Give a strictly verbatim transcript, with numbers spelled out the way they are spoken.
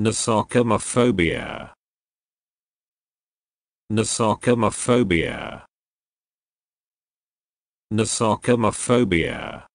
Nosocomephobia. Nosocomephobia. Nosocomephobia.